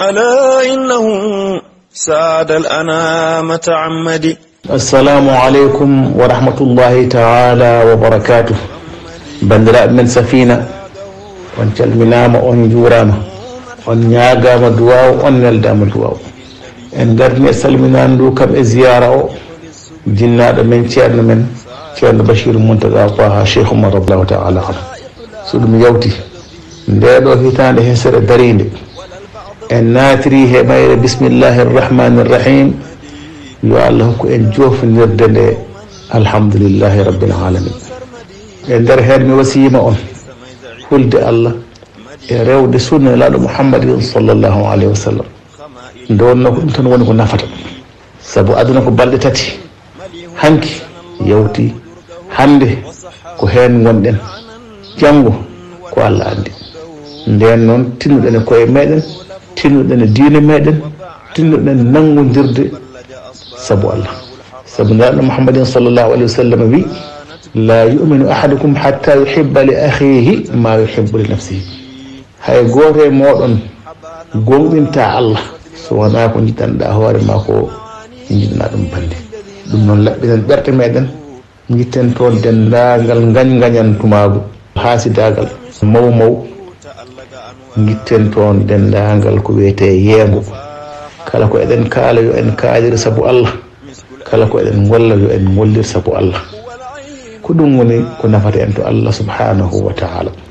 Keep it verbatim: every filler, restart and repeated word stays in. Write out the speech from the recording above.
ألا إنه ساد الأنام تعمدي. السلام عليكم ورحمة الله تعالى وبركاته. بندراء من سفينة وانجل منام وانجورام وانجاقا مدواو وانجلدا مدواو اندرني سلمنان لوكب ازيارة جنات من شعرنا من شعرنا بشير منتقى وقاها شيخ مرض الله تعالى سلم يوتي ندادو هيتان هسر الدريني الناتري هبير بسم الله الرحمن الرحيم يوالهمكو انجوف نردن الحمد لله رب العالمين اندر هرمي وسيمة ام ولد الله يرود سنة لال محمد صلى الله عليه وسلم دونك انتن ونكو نفر سبو ادنكو بلدتاتي هنكي يوتي هنده كو هين وندن جنغو كو الله عندي ندين نون تنودن كوي ميدن تنودن دين ميدن تنودن ننغو درد سبو الله سبو لال محمد صلى الله عليه وسلم بي لا يؤمن أحدكم حتى يحب لأخيه ما يحب لنفسه. هاي غوري مودن غومين تاع الله سوانا كون جيتان دا هوري ماكو جيتنا دم باندي دم نون لابدان برت ميدن جيتان تون دنداغال غان غانيان توماغو حاسداغال مو مو جيتان تون دنداغال كو ويتي ييغو كالا كو ادن كالا يو ان كاجر سبو الله كالا كو ادن ولا يو ان مولير سبو الله كدوم وني كنا فاتي أنت الله سبحانه وتعالى.